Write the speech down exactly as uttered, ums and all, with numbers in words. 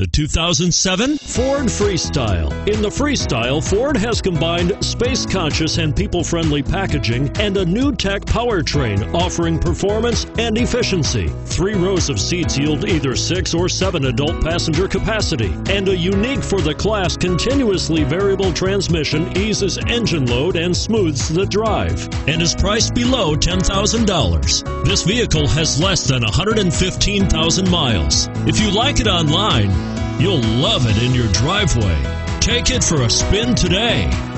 The two thousand seven Ford Freestyle. In the Freestyle, Ford has combined space-conscious and people-friendly packaging and a new tech powertrain offering performance and efficiency. Three rows of seats yield either six or seven adult passenger capacity, and a unique for the class continuously variable transmission eases engine load and smooths the drive, and is priced below ten thousand dollars. This vehicle has less than one hundred fifteen thousand miles. If you like it online, you'll love it in your driveway. Take it for a spin today.